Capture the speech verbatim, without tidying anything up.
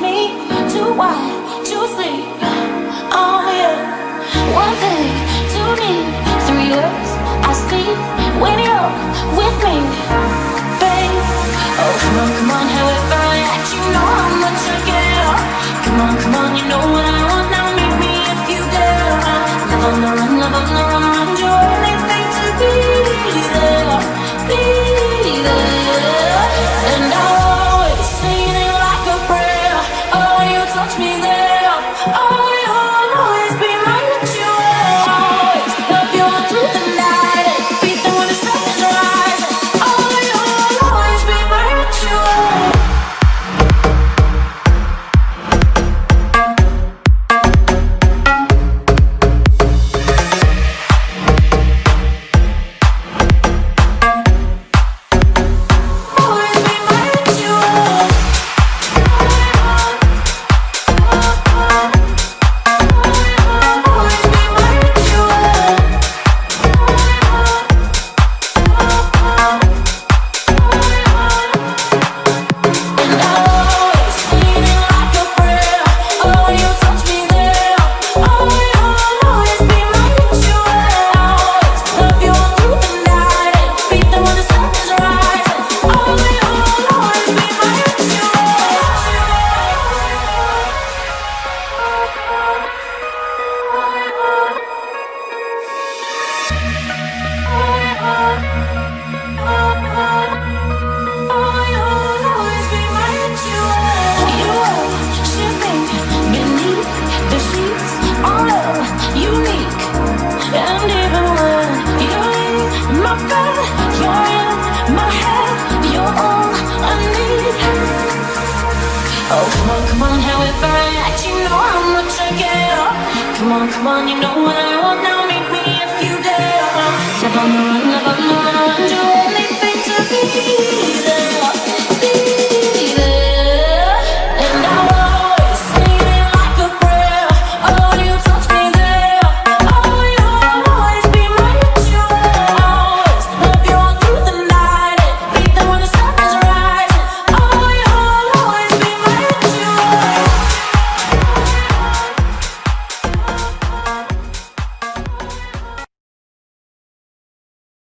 me too wide to sleep. Oh yeah, one thing to me, three words I speak when you're with me, babe. Oh come on, come on, however I act, you know how much I get up. Come on, come on, you know what I want now. Meet me if you dare. Love on the run, love on the run, I'm doing anything to be there, be there. And I touch me there, oh you'll always be mine, that you will always love you all through the night. Be there when the sun is rising, oh you'll always be mine, that you will always be mine, that you will. Oh, come on, come on, however I act, you know how much I get up. Come on, come on, you know what I want now, meet me if you dare. Love on the run, love on the run, I want to do anything.